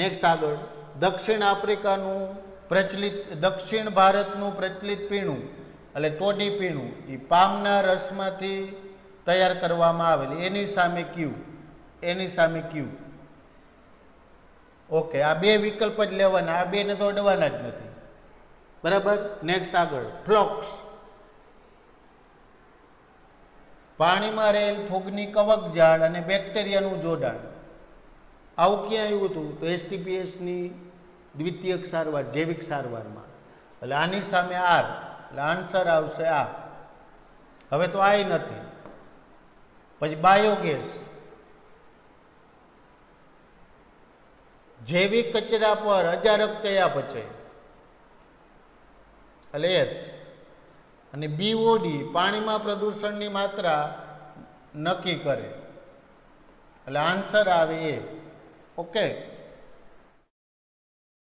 Next आगळ दक्षिण आफ्रिकानु प्रचलित दक्षिण भारतनु प्रचलित पीणु એટલે ટોડી પીણું એ પામના રસમાંથી તૈયાર કરવામાં આવેલી એની સામે ક્યુ ઓકે આ બે વિકલ્પ જ લેવાના આ બેને તો અડવાના જ નથી બરાબર નેક્સ્ટ આગળ ફ્લોક્સ પાણીમાં રહેલ ફૂગની કવક ઝાડ અને બેક્ટેરિયાનું જોડાણ આવું ક્યાં આવ્યું હતું તો એસટીપીએસની દ્વિતીયક સારવાર જૈવિક સારવારમાં એટલે આની સામે આર એટલે આન્સર આવશે આ હવે તો આય નથી પછી બાયોગેસ જૈવિક કચરા પર અજારક ચયાપચય એટલે એસ અને બીઓડી પાણીમાં પ્રદૂષણની માત્રા નક્કી કરે એટલે આન્સર આવે એ ઓકે।